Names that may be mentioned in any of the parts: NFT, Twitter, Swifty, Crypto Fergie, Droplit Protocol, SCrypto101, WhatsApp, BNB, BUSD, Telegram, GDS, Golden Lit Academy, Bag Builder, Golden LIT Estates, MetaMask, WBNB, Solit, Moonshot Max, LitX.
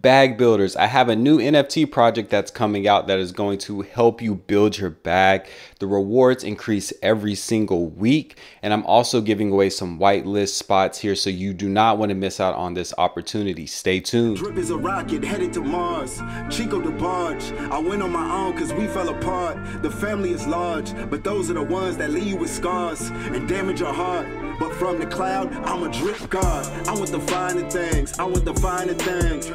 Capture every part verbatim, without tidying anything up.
bag builders. I have a new N F T project that's coming out that is going to help you build your bag. The rewards increase every single week. And I'm also giving away some whitelist spots here, so you do not want to miss out on this opportunity. Stay tuned. Drip is a rocket headed to Mars. Chico the barge. I went on my own because we fell apart. The family is large, but those are the ones that leave you with scars and damage your heart. But from the cloud, I'm a drip god. I'm with the finer things. I'm with the finer things.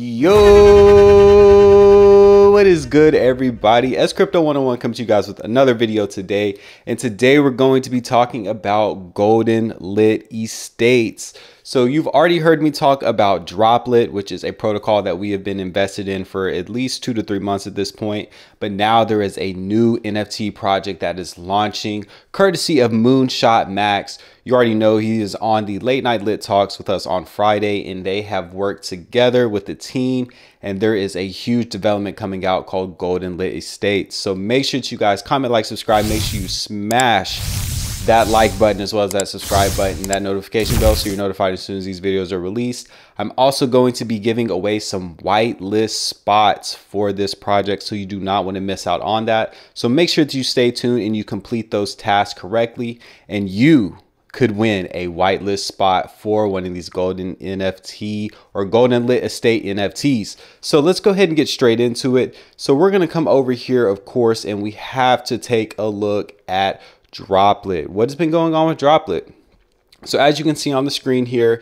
Yo, what is good, everybody? S Crypto one oh one comes to you guys with another video today. And today we're going to be talking about Golden Lit Estates. So you've already heard me talk about Droplit, which is a protocol that we have been invested in for at least two to three months at this point. But now there is a new N F T project that is launching courtesy of Moonshot Max. You already know he is on the Late Night Lit Talks with us on Friday, and they have worked together with the team. And there is a huge development coming out called Golden Lit Estates. So make sure that you guys comment, like, subscribe. Make sure you smash that like button as well as that subscribe button, that notification bell, so you're notified as soon as these videos are released. I'm also going to be giving away some whitelist spots for this project, so you do not want to miss out on that. So make sure that you stay tuned and you complete those tasks correctly, and you could win a whitelist spot for one of these Golden N F T or Golden Lit Estate N F Ts. So let's go ahead and get straight into it. So we're going to come over here, of course, and we have to take a look at Droplit. What has been going on with Droplit? So as you can see on the screen here,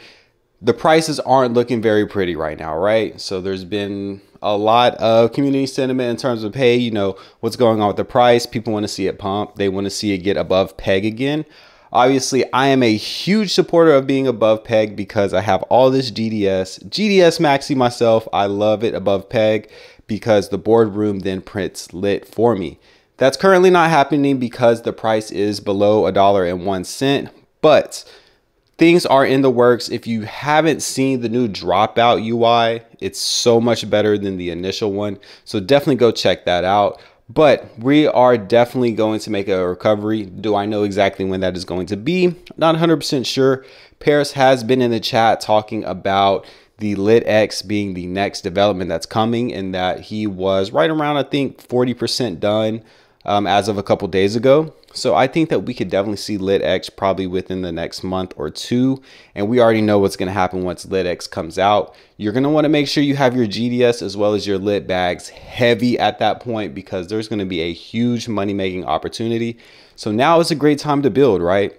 the prices aren't looking very pretty right now, right? So there's been a lot of community sentiment in terms of, hey, you know, what's going on with the price? People want to see it pump. They want to see it get above peg again. Obviously, I am a huge supporter of being above peg because I have all this G D S. G D S Maxi myself, I love it above peg because the boardroom then prints lit for me. That's currently not happening because the price is below a dollar and one cent, but things are in the works. If you haven't seen the new Dropout U I, it's so much better than the initial one. So definitely go check that out. But we are definitely going to make a recovery. Do I know exactly when that is going to be? Not one hundred percent sure. Paris has been in the chat talking about the LitX being the next development that's coming, and that he was right around, I think, forty percent done. Um, as of a couple days ago. So I think that we could definitely see LitX probably within the next month or two. And we already know what's going to happen once LitX comes out. You're going to want to make sure you have your G D S as well as your lit bags heavy at that point, because there's going to be a huge money-making opportunity. So now is a great time to build, right?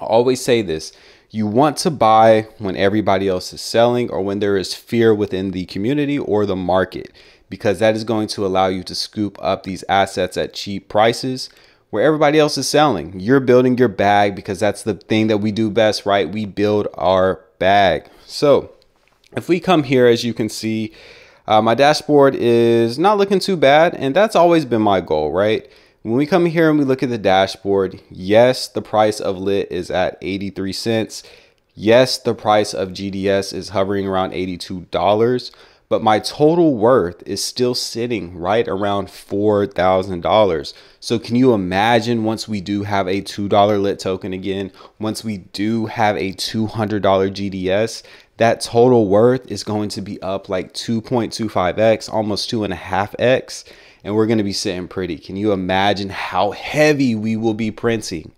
I always say this. You want to buy when everybody else is selling, or when there is fear within the community or the market, because that is going to allow you to scoop up these assets at cheap prices where everybody else is selling. You're building your bag, because that's the thing that we do best, right? We build our bag. So if we come here, as you can see, uh, my dashboard is not looking too bad. And that's always been my goal, right? When we come here and we look at the dashboard, yes, the price of Lit is at eighty-three cents. Yes, the price of G D S is hovering around eighty-two dollars. But my total worth is still sitting right around four thousand dollars. So can you imagine once we do have a two dollar lit token again, once we do have a two hundred dollar G D S, that total worth is going to be up like two point two five X, almost two point five X, and we're going to be sitting pretty. Can you imagine how heavy we will be printing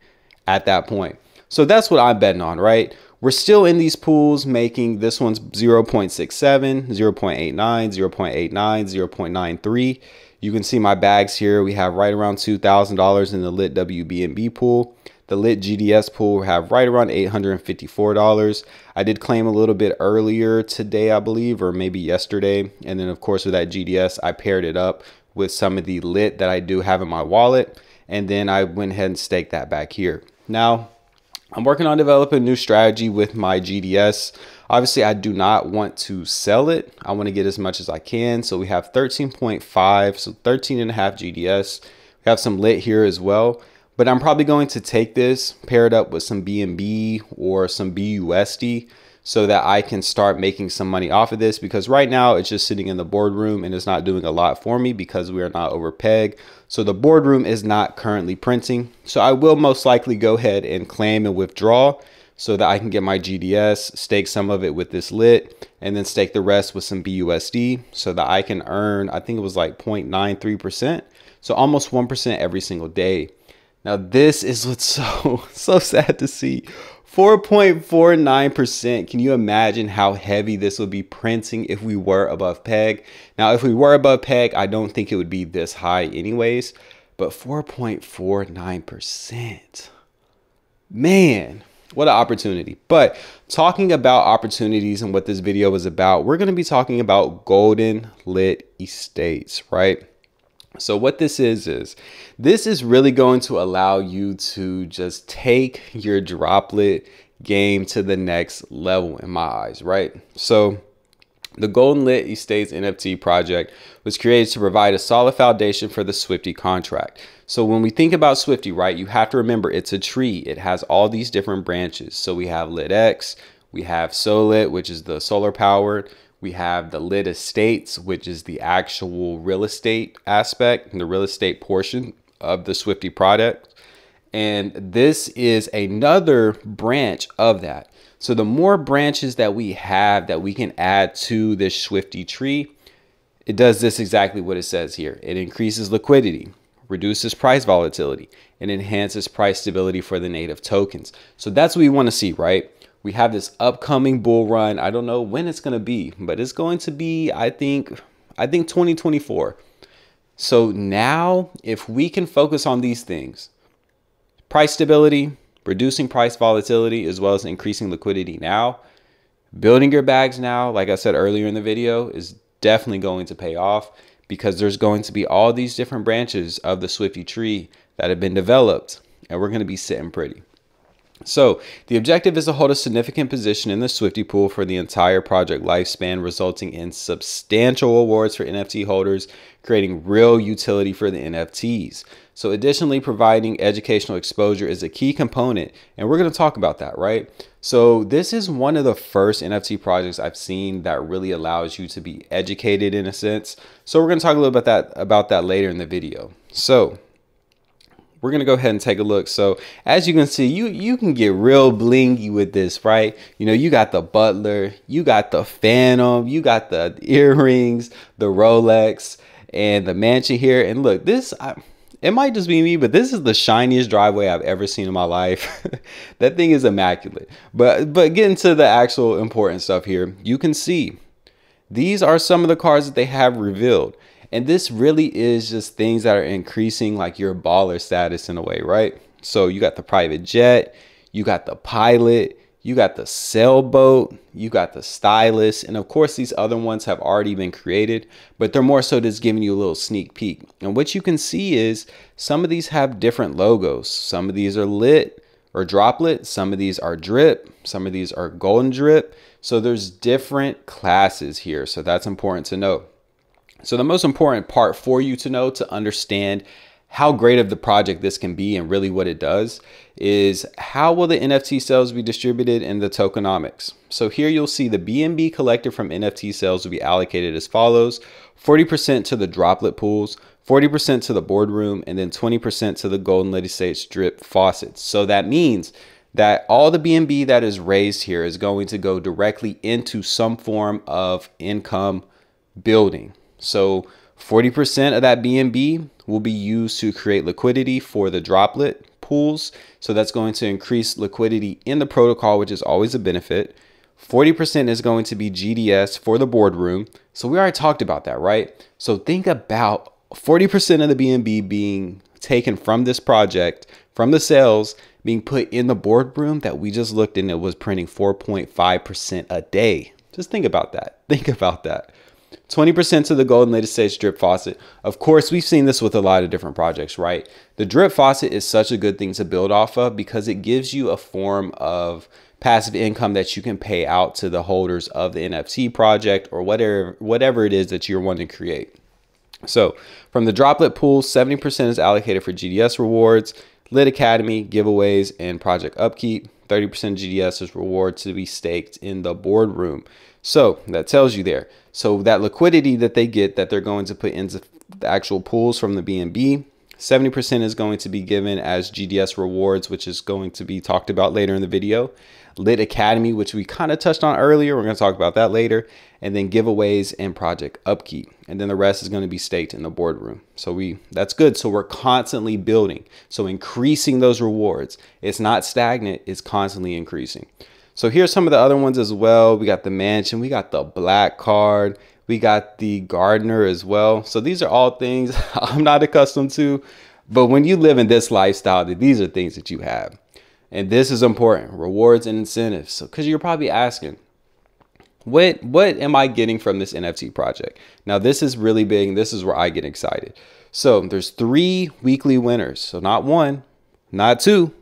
at that point? So that's what I'm betting on, right? We're still in these pools making, this one's zero point six seven, zero point eight nine, zero point eight nine, zero point nine three. You can see my bags here. We have right around two thousand dollars in the lit W B N B pool. The lit G D S pool we have right around eight hundred fifty-four dollars. I did claim a little bit earlier today, I believe, or maybe yesterday. And then of course with that G D S, I paired it up with some of the lit that I do have in my wallet. And then I went ahead and staked that back here. Now, I'm working on developing a new strategy with my G D S. Obviously, I do not want to sell it. I want to get as much as I can. So we have thirteen point five, so thirteen and a half G D S. We have some lit here as well, but I'm probably going to take this, pair it up with some B N B or some B U S D, so that I can start making some money off of this, because right now it's just sitting in the boardroom and it's not doing a lot for me because we are not over peg. So the boardroom is not currently printing. So I will most likely go ahead and claim and withdraw so that I can get my G D S, stake some of it with this Lit, and then stake the rest with some B U S D so that I can earn, I think it was like zero point nine three percent. So almost one percent every single day. Now this is what's so, so sad to see. four point four nine percent. Can you imagine how heavy this would be printing if we were above peg? Now, if we were above peg, I don't think it would be this high anyways, but four point four nine percent. Man, what an opportunity. But talking about opportunities and what this video is about, we're going to be talking about golden lit estates, right? So what this is, is this is really going to allow you to just take your droplet game to the next level in my eyes, right? So the Golden Lit Estates N F T project was created to provide a solid foundation for the Swifty contract. So when we think about Swifty, right, you have to remember it's a tree. It has all these different branches. So we have LitX, we have Solit, which is the solar powered. We have the Lit Estates, which is the actual real estate aspect and the real estate portion of the Swifty product. And this is another branch of that. So the more branches that we have that we can add to this Swifty tree, it does this exactly what it says here. It increases liquidity, reduces price volatility, and enhances price stability for the native tokens. So that's what we want to see, right? We have this upcoming bull run. I don't know when it's going to be, but it's going to be, I think, I think twenty twenty-four. So now if we can focus on these things, price stability, reducing price volatility, as well as increasing liquidity now, building your bags now, like I said earlier in the video, is definitely going to pay off because there's going to be all these different branches of the Swifty tree that have been developed, and we're going to be sitting pretty. So the objective is to hold a significant position in the Swifty pool for the entire project lifespan, resulting in substantial rewards for N F T holders, creating real utility for the N F Ts. So additionally, providing educational exposure is a key component, and we're going to talk about that, right? So this is one of the first N F T projects I've seen that really allows you to be educated in a sense. So we're going to talk a little bit about that, about that later in the video. So we're going to go ahead and take a look. So as you can see, you, you can get real blingy with this, right? You know, you got the butler, you got the phantom, you got the earrings, the Rolex, and the mansion here. And look, this, I, it might just be me, but this is the shiniest driveway I've ever seen in my life. That thing is immaculate. But, but getting to the actual important stuff here, you can see these are some of the cards that they have revealed. And this really is just things that are increasing like your baller status in a way, right? So you got the private jet, you got the pilot, you got the sailboat, you got the stylus. And of course, these other ones have already been created, but they're more so just giving you a little sneak peek. And what you can see is some of these have different logos. Some of these are lit or droplet. Some of these are drip. Some of these are golden drip. So there's different classes here. So that's important to know. So the most important part for you to know to understand how great of the project this can be and really what it does is how will the N F T sales be distributed in the tokenomics. So here you'll see the B N B collected from N F T sales will be allocated as follows: forty percent to the droplet pools, forty percent to the boardroom, and then twenty percent to the Golden Lit Estates drip faucets. So that means that all the B N B that is raised here is going to go directly into some form of income building. So forty percent of that B N B will be used to create liquidity for the droplet pools. So that's going to increase liquidity in the protocol, which is always a benefit. forty percent is going to be G D S for the boardroom. So we already talked about that, right? So think about forty percent of the B N B being taken from this project, from the sales being put in the boardroom that we just looked in. It was printing four point five percent a day. Just think about that. Think about that. twenty percent to the Golden Lit Estates drip faucet. Of course, we've seen this with a lot of different projects, right? The drip faucet is such a good thing to build off of because it gives you a form of passive income that you can pay out to the holders of the N F T project or whatever, whatever it is that you're wanting to create. So from the droplet pool, seventy percent is allocated for G D S rewards, Lit Academy, giveaways, and project upkeep. thirty percent G D S is reward to be staked in the boardroom. So that tells you there. So that liquidity that they get that they're going to put into the actual pools from the B N B, seventy percent is going to be given as G D S rewards, which is going to be talked about later in the video. Lit Academy, which we kind of touched on earlier. We're going to talk about that later. And then giveaways and project upkeep. And then the rest is going to be staked in the boardroom. So we that's good. So we're constantly building. So increasing those rewards. It's not stagnant. It's constantly increasing. So here's some of the other ones as well. We got the mansion. We got the black card. We got the gardener as well. So these are all things I'm not accustomed to. But when you live in this lifestyle, these are things that you have. And this is important, rewards and incentives. So, because you're probably asking, what, what am I getting from this N F T project? Now, this is really big, and this is where I get excited. So there's three weekly winners. So not one, not two,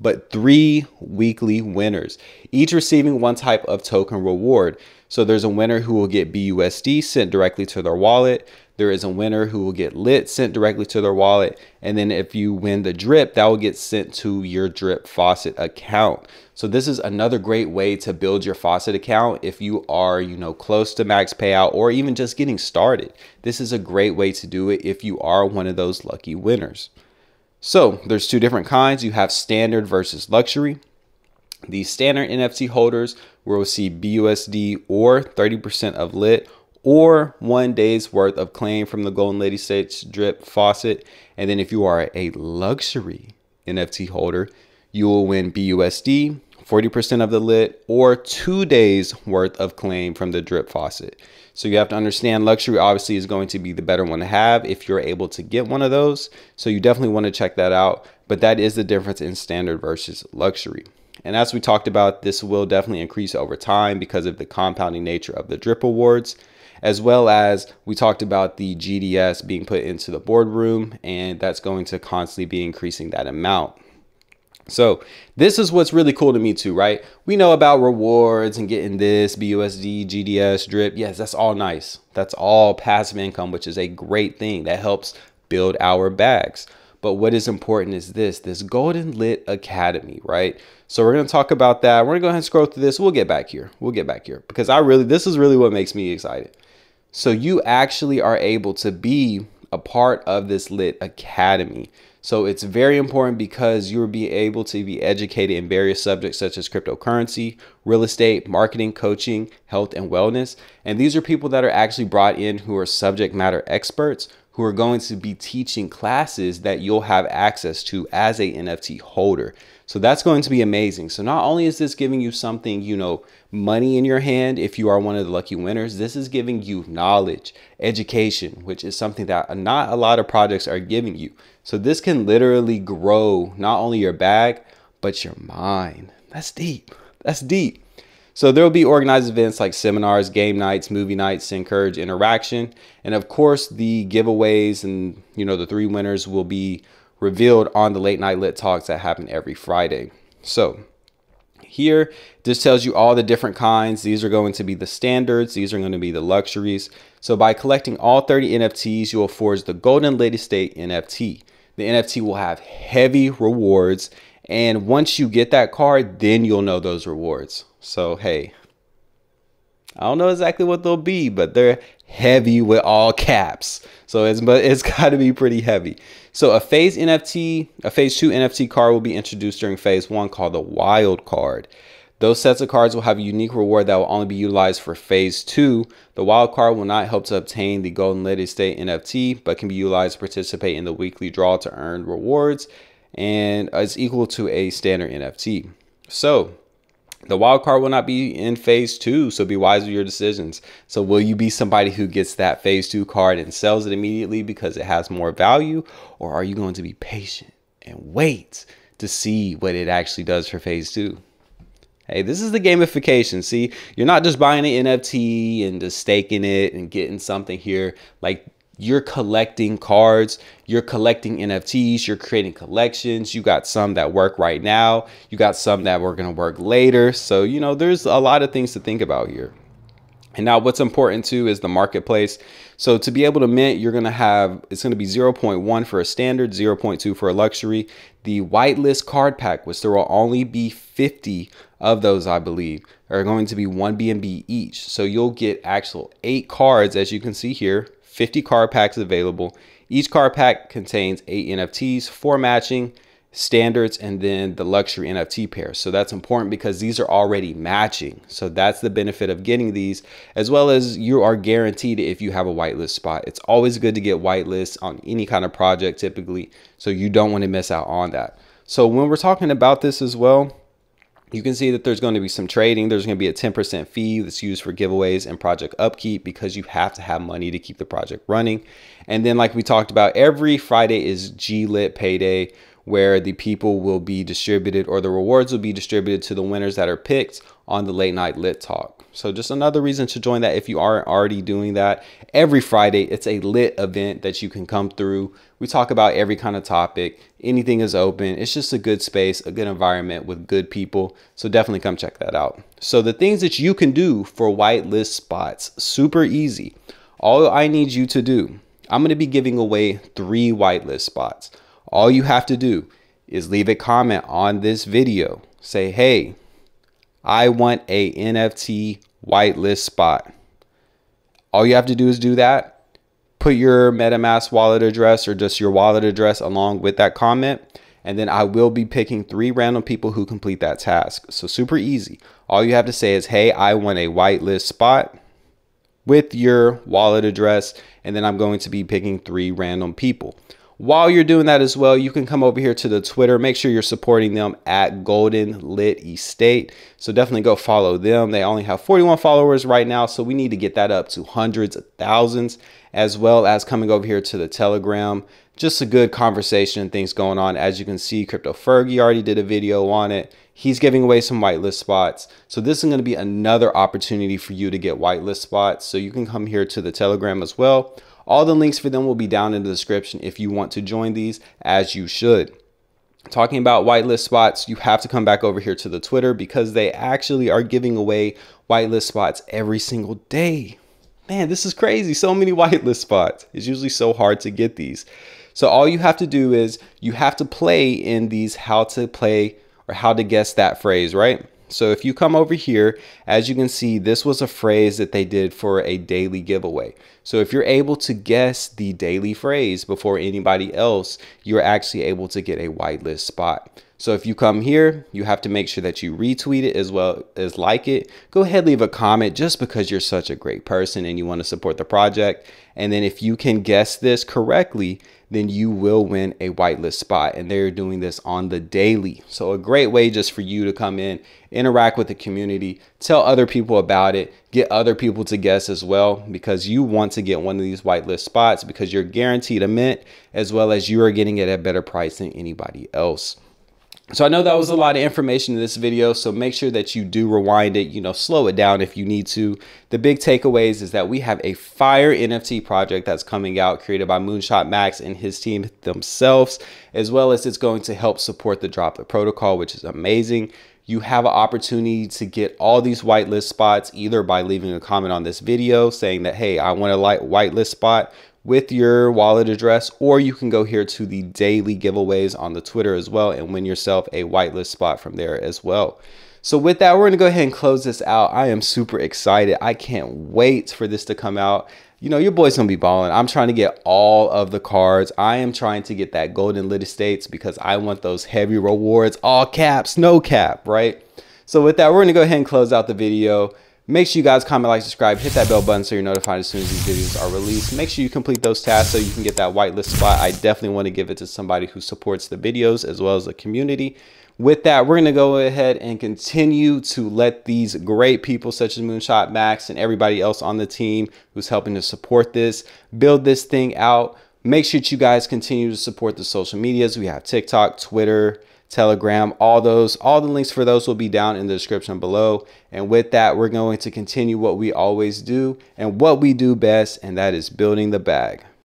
but three weekly winners, each receiving one type of token reward. So there's a winner who will get B U S D sent directly to their wallet. There is a winner who will get Lit sent directly to their wallet. And then if you win the drip, that will get sent to your drip faucet account. So this is another great way to build your faucet account. If you are, you know, close to max payout or even just getting started, this is a great way to do it if you are one of those lucky winners. So there's two different kinds. You have standard versus luxury. The standard N F T holders will see B U S D or thirty percent of Lit, or one day's worth of claim from the Golden Lit Estates drip faucet. And then if you are a luxury N F T holder, you will win B U S D, forty percent of the Lit, or two days worth of claim from the drip faucet. So you have to understand luxury obviously is going to be the better one to have if you're able to get one of those. So you definitely want to check that out. But that is the difference in standard versus luxury. And as we talked about, this will definitely increase over time because of the compounding nature of the drip awards. As well as we talked about the G D S being put into the boardroom, and that's going to constantly be increasing that amount. So this is what's really cool to me too, right? We know about rewards and getting this B U S D, G D S, drip. Yes, that's all nice. That's all passive income, which is a great thing that helps build our bags. But what is important is this, this Golden Lit Academy, right? So we're going to talk about that. We're going to go ahead and scroll through this. We'll get back here. We'll get back here because I really, this is really what makes me excited. So you actually are able to be a part of this Lit Academy. So it's very important because you'll be able to be educated in various subjects such as cryptocurrency, real estate, marketing, coaching, health, and wellness. And these are people that are actually brought in who are subject matter experts who are going to be teaching classes that you'll have access to as a N F T holder. So that's going to be amazing. So not only is this giving you something, you know, money in your hand, if you are one of the lucky winners, this is giving you knowledge, education, which is something that not a lot of projects are giving you. So this can literally grow not only your bag, but your mind. That's deep. That's deep. So there will be organized events like seminars, game nights, movie nights to encourage interaction. And of course, the giveaways and, you know, the three winners will be revealed on the late night Lit talks that happen every Friday. So here, this tells you all the different kinds. These are going to be the standards. These are going to be the luxuries. So by collecting all thirty N F Ts, you will forge the Golden Lit Estate N F T. The N F T will have heavy rewards. And once you get that card, then you'll know those rewards. So, hey, I don't know exactly what they'll be, but they're heavy with all caps. So it's, but it's got to be pretty heavy. So a phase N F T, a phase two N F T card will be introduced during phase one called the wild card. Those sets of cards will have a unique reward that will only be utilized for phase two. The wild card will not help to obtain the Golden Lit Estate N F T, but can be utilized to participate in the weekly draw to earn rewards. And it's equal to a standard N F T. So the wild card will not be in phase two, so be wise with your decisions. So will you be somebody who gets that phase two card and sells it immediately because it has more value? Or are you going to be patient and wait to see what it actually does for phase two? Hey, this is the gamification. See, you're not just buying an N F T and just staking it and getting something here. Like, you're collecting cards, you're collecting N F Ts, you're creating collections. You got some that work right now. You got some that we're going to work later. So, you know, there's a lot of things to think about here. And now what's important too is the marketplace. So to be able to mint, you're going to have, it's going to be zero point one for a standard, zero point two for a luxury. The whitelist card pack, which there will only be fifty of those, I believe, are going to be one B N B each. So you'll get actual eight cards, as you can see here. fifty card packs available. Each card pack contains eight N F Ts, four matching, standards, and then the luxury N F T pairs. So that's important because these are already matching. So that's the benefit of getting these, as well as you are guaranteed if you have a whitelist spot. It's always good to get whitelists on any kind of project typically, so you don't want to miss out on that. So when we're talking about this as well, you can see that there's going to be some trading. There's going to be a ten percent fee that's used for giveaways and project upkeep because you have to have money to keep the project running. And then like we talked about, every Friday is G Lit payday, where the people will be distributed, or the rewards will be distributed to the winners that are picked on the late night lit talk. So just another reason to join that if you aren't already doing that. Every Friday, it's a lit event that you can come through. We talk about every kind of topic. Anything is open. It's just a good space, a good environment with good people. So definitely come check that out. So the things that you can do for whitelist spots, super easy. All I need you to do, I'm going to be giving away three whitelist spots. All you have to do is leave a comment on this video. Say, hey, I want a N F T whitelist spot. All you have to do is do that. Put your MetaMask wallet address or just your wallet address along with that comment. And then I will be picking three random people who complete that task. So super easy. All you have to say is, hey, I want a whitelist spot with your wallet address. And then I'm going to be picking three random people. While you're doing that as well, you can come over here to the Twitter. Make sure you're supporting them at Golden Lit Estate. So definitely go follow them. They only have forty-one followers right now, so we need to get that up to hundreds of thousands, as well as coming over here to the Telegram. Just a good conversation and things going on. As you can see, Crypto Fergie already did a video on it. He's giving away some whitelist spots. So this is going to be another opportunity for you to get whitelist spots. So you can come here to the Telegram as well. All the links for them will be down in the description if you want to join these, as you should. Talking about whitelist spots, you have to come back over here to the Twitter because they actually are giving away whitelist spots every single day. Man, this is crazy. So many whitelist spots. It's usually so hard to get these. So all you have to do is you have to play in these how to play or how to guess that phrase, right? So if you come over here, as you can see, this was a phrase that they did for a daily giveaway. So if you're able to guess the daily phrase before anybody else, you're actually able to get a whitelist spot. So if you come here, you have to make sure that you retweet it as well as like it. Go ahead, leave a comment just because you're such a great person and you want to support the project. And then if you can guess this correctly, then you will win a whitelist spot. And they're doing this on the daily. So a great way just for you to come in, interact with the community, tell other people about it, get other people to guess as well, because you want to get one of these whitelist spots because you're guaranteed a mint, as well as you are getting it at a better price than anybody else. So I know that was a lot of information in this video, so make sure that you do rewind it, you know, slow it down if you need to. The big takeaways is that we have a fire N F T project that's coming out, created by Moonshot Max and his team themselves, as well as it's going to help support the Droplit Protocol, which is amazing. You have an opportunity to get all these whitelist spots either by leaving a comment on this video saying that, hey, I want a light whitelist spot with your wallet address, or you can go here to the daily giveaways on the Twitter as well and win yourself a whitelist spot from there as well. So with that, we're gonna go ahead and close this out. I am super excited. I can't wait for this to come out. You know, your boy's gonna be balling. I'm trying to get all of the cards. I am trying to get that Golden Lit Estates because I want those heavy rewards, all caps, no cap, right? So with that, we're gonna go ahead and close out the video. Make sure you guys comment, like, subscribe, hit that bell button so you're notified as soon as these videos are released. Make sure you complete those tasks so you can get that whitelist spot. I definitely want to give it to somebody who supports the videos as well as the community. With that, we're going to go ahead and continue to let these great people such as Moonshot Max and everybody else on the team who's helping to support this, build this thing out. Make sure that you guys continue to support the social medias. We have TikTok, Twitter, Telegram, all those, all the links for those will be down in the description below. And with that, we're going to continue what we always do and what we do best, and that is building the bag.